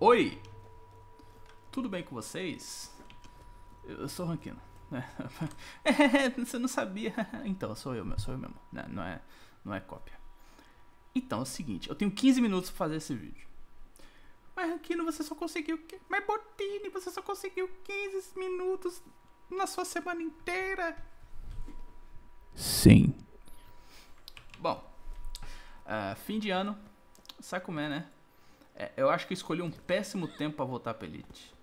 Oi! Tudo bem com vocês? Eu sou o Rankino. Você não sabia? Então, sou eu mesmo. Não é cópia. Então, é o seguinte, eu tenho 15 minutos pra fazer esse vídeo. Mas, Rankino, você só conseguiu... Mas, Botini, você só conseguiu 15 minutos na sua semana inteira? Sim. Bom, fim de ano, sabe como é, né? Eu acho que escolhi um péssimo tempo pra voltar pra Elite.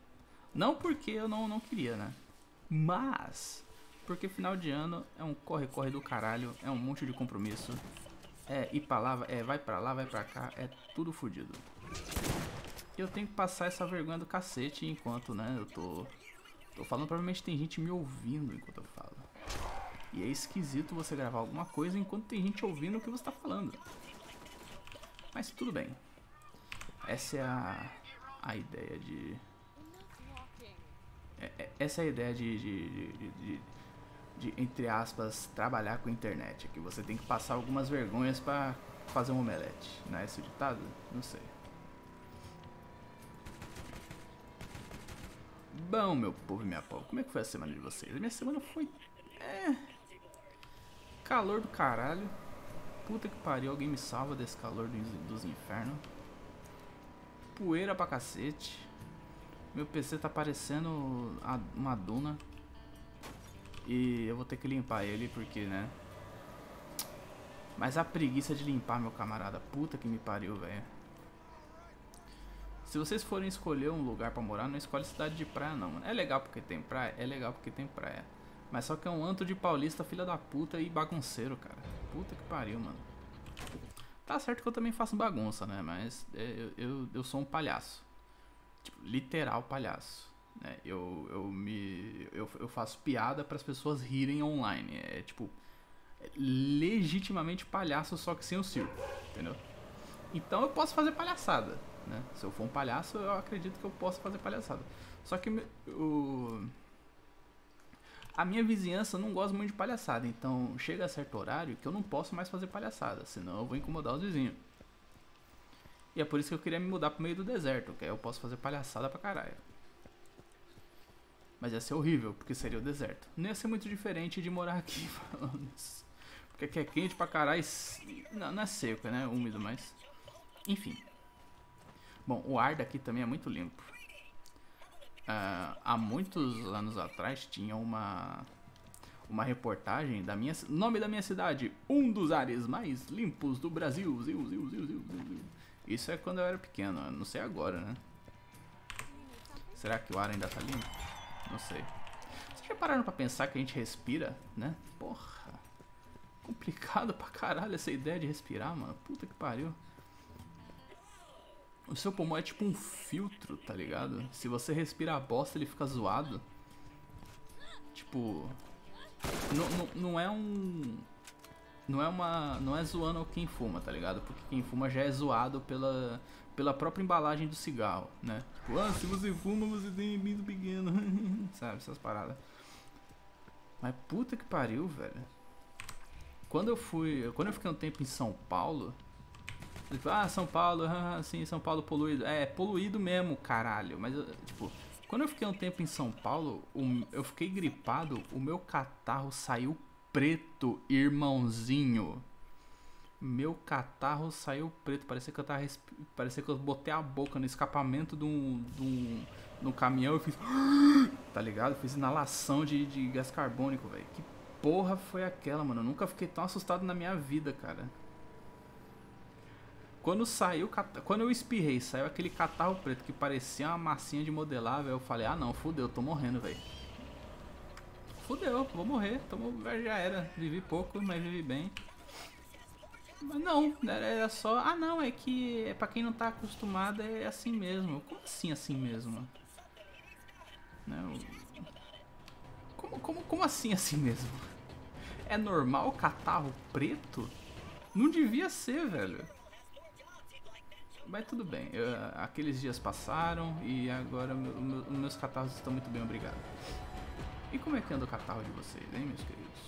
Não porque eu não queria, né? Mas porque final de ano é um corre-corre do caralho, é um monte de compromisso. É ir pra lá, é vai pra lá, vai pra cá, é tudo fodido. E eu tenho que passar essa vergonha do cacete enquanto, né, eu tô falando. Provavelmente tem gente me ouvindo enquanto eu falo. E é esquisito você gravar alguma coisa enquanto tem gente ouvindo o que você tá falando. Mas tudo bem. Essa é a ideia de... Essa é a ideia de entre aspas, trabalhar com a internet. Que você tem que passar algumas vergonhas pra fazer um omelete. Não é esse o ditado? Não sei. Bom, meu povo e minha povo, como é que foi a semana de vocês? A minha semana foi... Calor do caralho. Puta que pariu, alguém me salva desse calor dos infernos. Poeira pra cacete. Meu PC tá parecendo uma duna. E eu vou ter que limpar ele porque, né? Mas a preguiça de limpar, meu camarada. Puta que me pariu, velho. Se vocês forem escolher um lugar pra morar, não escolhe cidade de praia, não, mano. É legal porque tem praia? É legal porque tem praia. Mas só que é um antro de paulista, filha da puta e bagunceiro, cara. Puta que pariu, mano. Tá certo que eu também faço bagunça, né? Mas eu sou um palhaço. Tipo, literal palhaço, né? Eu faço piada para as pessoas rirem online. É tipo, legitimamente palhaço, só que sem o circo, entendeu? Então eu posso fazer palhaçada, né? Se eu for um palhaço, eu acredito que eu posso fazer palhaçada. Só que a minha vizinhança não gosta muito de palhaçada. Então chega a certo horário que eu não posso mais fazer palhaçada, senão eu vou incomodar os vizinhos. E é por isso que eu queria me mudar pro meio do deserto, que aí eu posso fazer palhaçada pra caralho. Mas ia ser horrível, porque seria o deserto. Não ia ser muito diferente de morar aqui, falando isso. Porque aqui é quente pra caralho. Não é seco, né? Úmido, mas... Enfim. Bom, o ar daqui também é muito limpo. Há muitos anos atrás tinha uma reportagem da minha... Nome da minha cidade. Um dos ares mais limpos do Brasil. Isso é quando eu era pequeno, eu não sei agora, né? Será que o ar ainda tá limpo? Não sei. Vocês já pararam pra pensar que a gente respira, né? Porra. Complicado pra caralho essa ideia de respirar, mano. Puta que pariu. O seu pulmão é tipo um filtro, tá ligado? Se você respira a bosta, ele fica zoado. Tipo... Não é um... Não é zoando quem fuma, tá ligado? Porque quem fuma já é zoado pela própria embalagem do cigarro, né? Tipo, ah, se você fuma, você tem muito pequeno. Sabe, essas paradas. Mas puta que pariu, velho. Quando eu fiquei um tempo em São Paulo, eu tipo, ah, São Paulo, sim, São Paulo poluído. É, poluído mesmo, caralho. Mas, tipo, quando eu fiquei um tempo em São Paulo, eu fiquei gripado, o meu catarro saiu preto, irmãozinho. Meu catarro saiu preto. Parecia que eu botei a boca no escapamento de um caminhão e fiz... Tá ligado? Fiz inalação de gás carbônico, velho. Que porra foi aquela, mano? Eu nunca fiquei tão assustado na minha vida, cara. Quando eu espirrei, saiu aquele catarro preto que parecia uma massinha de modelar, velho. Eu falei, ah não, fudeu, tô morrendo, velho. Fudeu, vou morrer, já era, vivi pouco, mas vivi bem. Mas não, era só, ah não, é que é pra quem não tá acostumado é assim mesmo. Como assim mesmo? Não. Como assim mesmo? É normal catarro preto? Não devia ser, velho. Mas tudo bem, aqueles dias passaram e agora meus catarros estão muito bem, obrigado. E como é que anda o catarro de vocês, hein, meus queridos?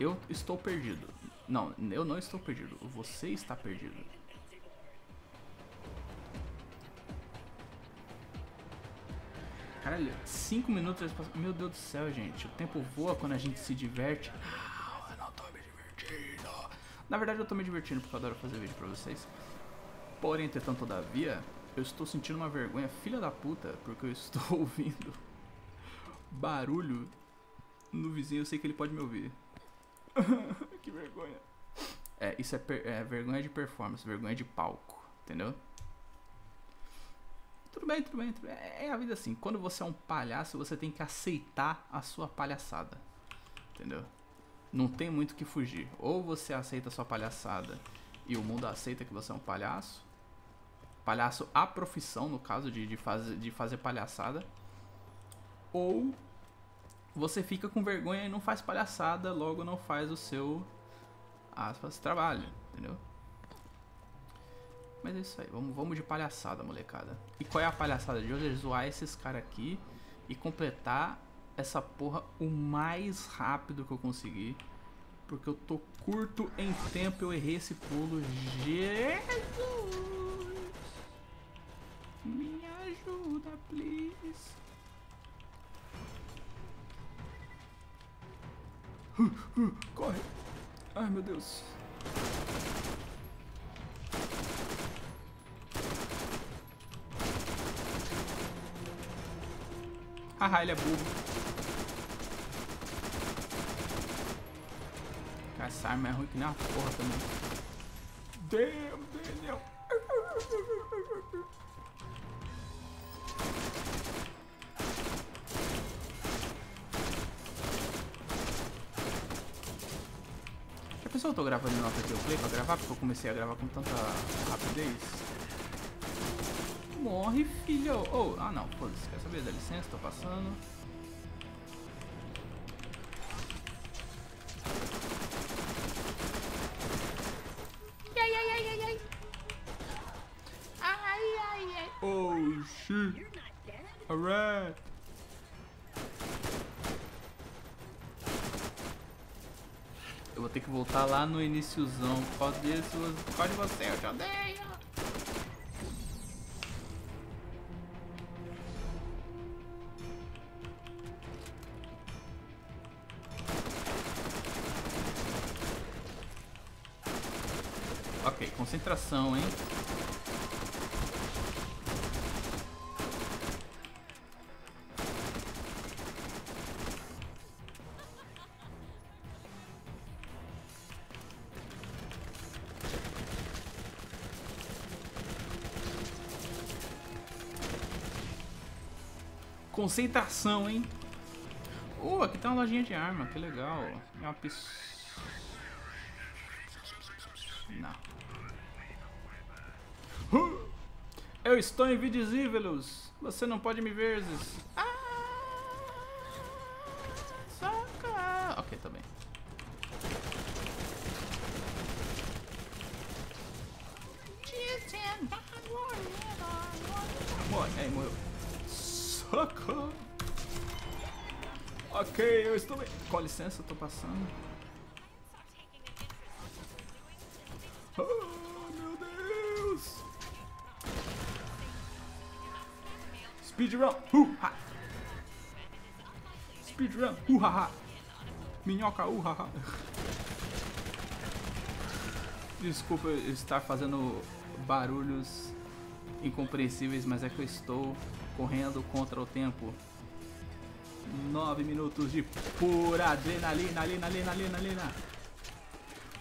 Eu estou perdido. Não, eu não estou perdido. Você está perdido. Caralho, 5 minutos... Meu Deus do céu, gente. O tempo voa quando a gente se diverte. Não, eu não tô me divertindo. Na verdade, eu tô me divertindo porque eu adoro fazer vídeo pra vocês. Porém, entretanto, todavia, eu estou sentindo uma vergonha filha da puta porque eu estou ouvindo barulho no vizinho. Eu sei que ele pode me ouvir. Que vergonha. É, isso é vergonha de performance, vergonha de palco, entendeu? Tudo bem, tudo bem, tudo bem. É a vida assim. Quando você é um palhaço, você tem que aceitar a sua palhaçada, entendeu? Não tem muito o que fugir. Ou você aceita a sua palhaçada e o mundo aceita que você é um palhaço. Palhaço a profissão, no caso de fazer palhaçada. Ou você fica com vergonha e não faz palhaçada, logo não faz o seu... aspas, trabalho, entendeu? Mas é isso aí, vamos de palhaçada, molecada. E qual é a palhaçada de hoje? É zoar esses caras aqui e completar essa porra o mais rápido que eu conseguir, porque eu tô curto em tempo. Eu errei esse pulo. Jesus, me ajuda, please. Corre. Ai, meu Deus. Haha, ele é burro. Essa arma é ruim que nem uma porra também. Damn, Daniel. Eu tô gravando nota que eu play pra gravar, porque eu comecei a gravar com tanta rapidez. Morre, filho! Oh, ah não, foda-se, quer saber? Dá licença, tô passando. Ai, ai, ai, ai, ai. Ai, ai, ai. Oh, shit. Alright. Eu vou ter que voltar lá no iniciozão. Pode você, eu te odeio. Ok, concentração, hein? Concentração, hein? Oh, aqui tá uma lojinha de arma, que legal. É uma pistola. Não. Eu estou invisível. Você não pode me ver. Saca. Ok, tá bem. Morre, morreu. Ok, eu estou bem. Com licença, eu tô passando. Oh, meu Deus! Speedrun! Ha! Speedrun! Ha! Minhoca! Ha! Desculpa eu estar fazendo barulhos incompreensíveis, mas é que eu estou correndo contra o tempo. 9 minutos de pura adrenalina, adrenalina.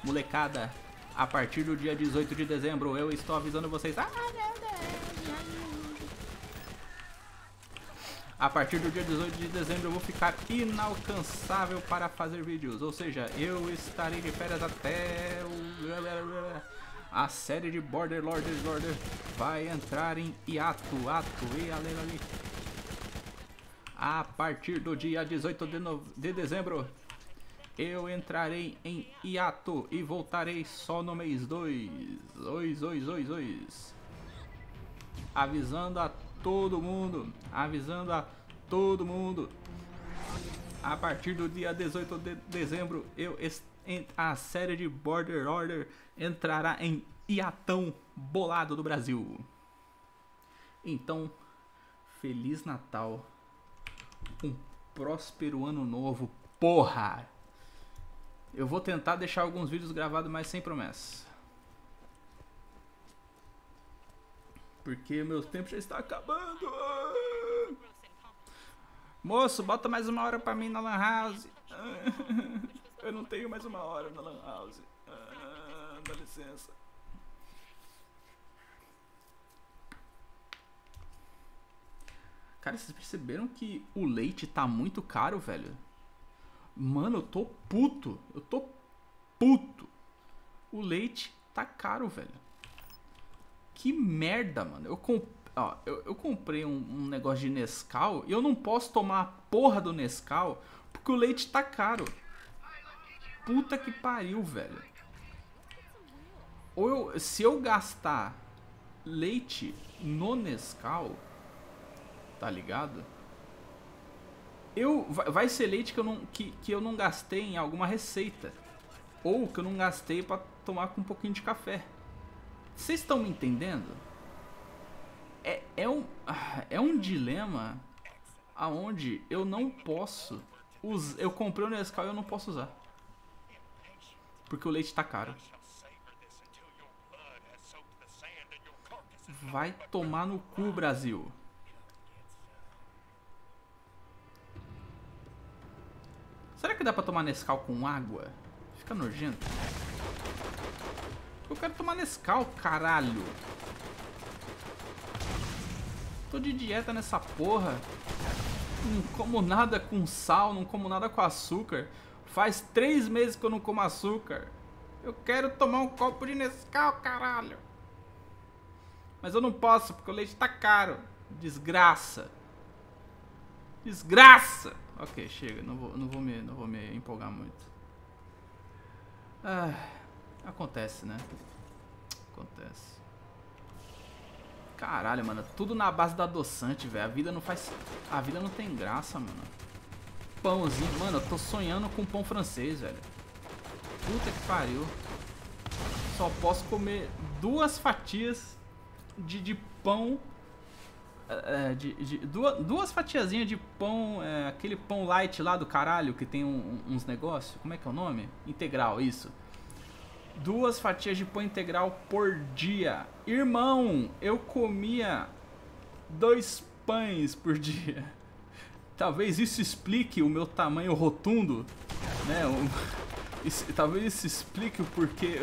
Molecada, a partir do dia 18 de dezembro, eu estou avisando vocês. Ah, meu Deus. A partir do dia 18 de dezembro, eu vou ficar inalcançável para fazer vídeos. Ou seja, eu estarei de férias até o... A série de Borderlands vai entrar em hiato, e ali. A partir do dia 18 de dezembro, eu entrarei em hiato e voltarei só no mês 2. Avisando a todo mundo, a partir do dia 18 de dezembro, eu estarei... A série de Borderlands entrará em hiatão bolado do Brasil. Então, Feliz Natal um próspero ano novo, porra! Eu vou tentar deixar alguns vídeos gravados, mas sem promessas. Porque meu tempo já está acabando. Moço, bota mais uma hora pra mim na Lan House. Eu não tenho mais uma hora na Lan House. Dá licença. Cara, vocês perceberam que o leite tá muito caro, velho? Mano, eu tô puto. Eu tô puto. O leite tá caro, velho. Que merda, mano. Eu comprei um negócio de Nescau e eu não posso tomar a porra do Nescau porque o leite tá caro. Puta que pariu, velho. Ou se eu gastar leite no Nescau, tá ligado? Vai ser leite que eu não gastei em alguma receita. Ou que eu não gastei pra tomar com um pouquinho de café. Vocês estão me entendendo? É um dilema aonde eu não posso usar. Eu comprei o Nescau e eu não posso usar porque o leite tá caro. Vai tomar no cu, Brasil. Será que dá pra tomar Nescau com água? Fica nojento. Eu quero tomar Nescau, caralho. Tô de dieta nessa porra. Não como nada com sal, não como nada com açúcar. Faz 3 meses que eu não como açúcar. Eu quero tomar um copo de Nescau, caralho. Mas eu não posso, porque o leite tá caro. Desgraça. Desgraça. Ok, chega. Não vou me empolgar muito. Acontece, né? Acontece. Caralho, mano. Tudo na base da adoçante, velho. A vida não tem graça, mano. Pãozinho. Mano, eu tô sonhando com pão francês, velho. Puta que pariu. Só posso comer 2 fatias de pão. Duas fatiazinhas de pão. Aquele pão light lá do caralho que tem uns negócios. Como é que é o nome? Integral, isso. 2 fatias de pão integral por dia. Irmão, eu comia 2 pães por dia. Talvez isso explique o meu tamanho rotundo, né? Talvez isso explique o porquê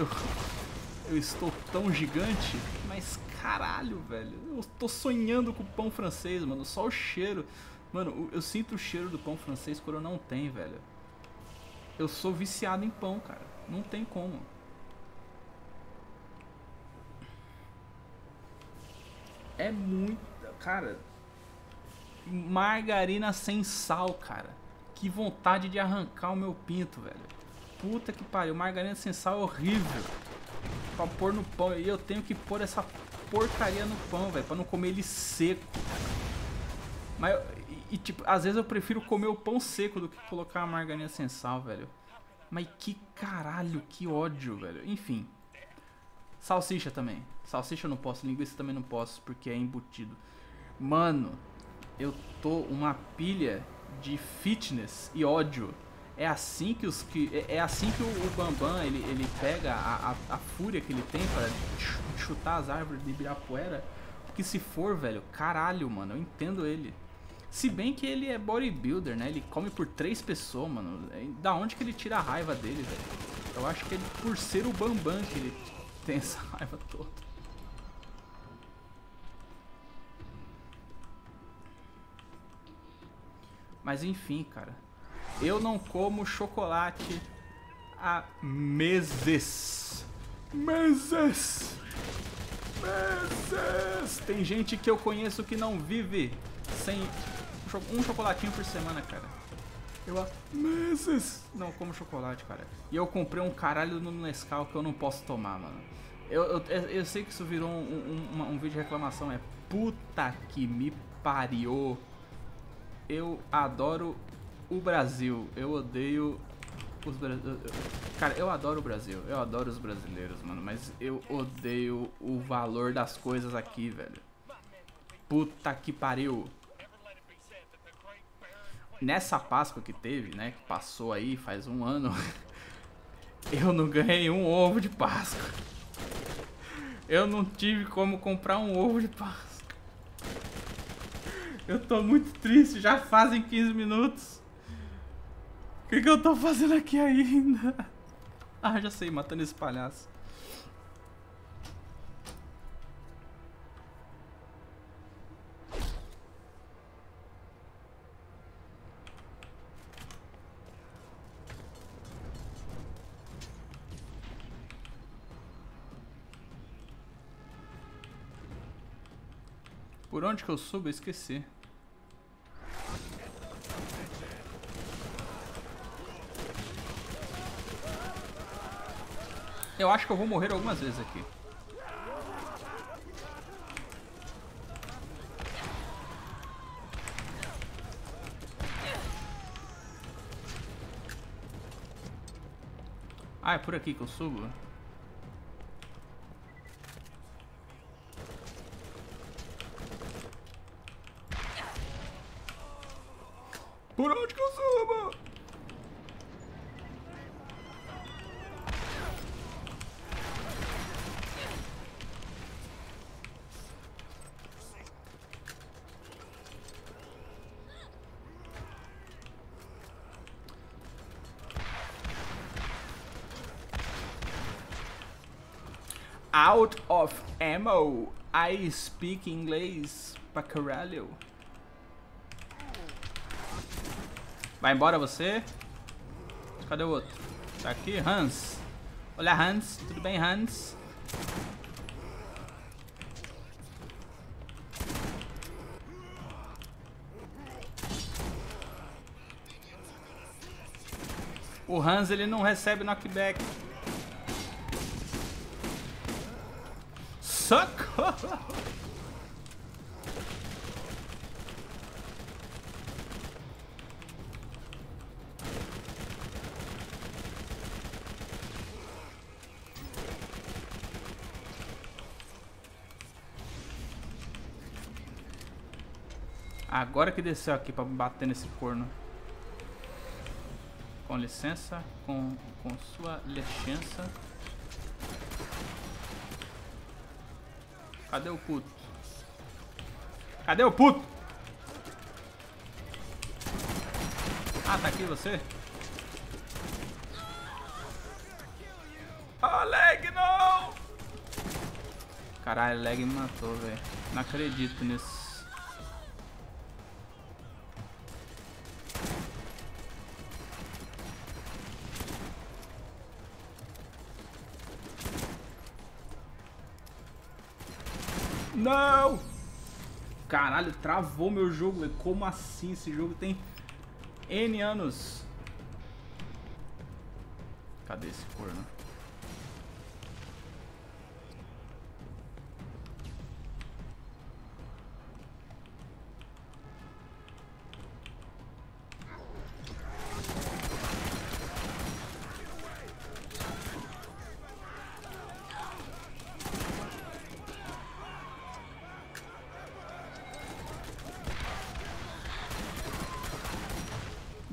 eu estou tão gigante. Mas caralho, velho. Eu tô sonhando com o pão francês, mano. Só o cheiro. Mano, eu sinto o cheiro do pão francês quando eu não tenho, velho. Eu sou viciado em pão, cara. Não tem como. É muito... Cara... Margarina sem sal, cara. Que vontade de arrancar o meu pinto, velho. Puta que pariu. Margarina sem sal é horrível pra pôr no pão. E eu tenho que pôr essa porcaria no pão, velho. Pra não comer ele seco. Mas... tipo, às vezes eu prefiro comer o pão seco do que colocar a margarina sem sal, velho. Mas que caralho, que ódio, velho. Enfim. Salsicha também. Salsicha eu não posso. Linguiça também não posso, porque é embutido. Mano, eu tô uma pilha de fitness e ódio. É assim que o Bambam ele pega a fúria que ele tem pra chutar as árvores de Ibirapuera. Porque se for, velho, caralho, mano, eu entendo ele. Se bem que ele é bodybuilder, né? Ele come por 3 pessoas, mano. Da onde que ele tira a raiva dele, velho? Eu acho que é por ser o Bambam que ele tem essa raiva toda. Mas enfim, cara. Eu não como chocolate há meses. Meses! Meses! Tem gente que eu conheço que não vive sem um chocolatinho por semana, cara. Eu há meses não como chocolate, cara. E eu comprei um caralho no Nescau que eu não posso tomar, mano. Eu sei que isso virou um vídeo de reclamação, é puta que me pariu. Eu adoro o Brasil. Eu odeio os brasileiros. Cara, eu adoro o Brasil. Eu adoro os brasileiros, mano. Mas eu odeio o valor das coisas aqui, velho. Puta que pariu. nessa Páscoa que teve, né, que passou aí faz um ano, eu não ganhei um ovo de Páscoa. Eu não tive como comprar um ovo de Páscoa. Eu tô muito triste, já fazem 15 minutos. O que eu tô fazendo aqui ainda? Ah, já sei, matando esse palhaço. Por onde que eu subo? Eu esqueci. Eu acho que eu vou morrer algumas vezes aqui. Ah, é por aqui que eu subo? Por onde que eu subo? Out of ammo. I speak inglês pra caralho. Vai embora você. Cadê o outro? Tá aqui, Hans. Olha, Hans. Tudo bem, Hans? O Hans, ele não recebe knockback. Socorro! Agora que desceu aqui pra bater nesse corno. Com licença, com sua licença. Cadê o puto? Cadê o puto? Ah, tá aqui você? Ah, lag não! Caralho, lag me matou, velho. Não acredito nisso. Não! Caralho, travou meu jogo, velho. Como assim? Esse jogo tem N anos. Cadê esse corno?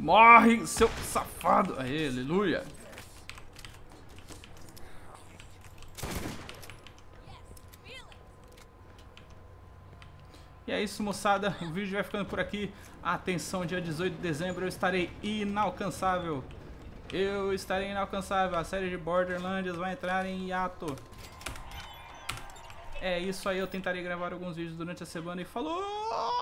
Morre, seu safado! Aê, aleluia! E é isso, moçada. O vídeo vai ficando por aqui. Atenção, dia 18 de dezembro eu estarei inalcançável. Eu estarei inalcançável. A série de Borderlands vai entrar em hiato. É isso aí. Eu tentarei gravar alguns vídeos durante a semana e falou!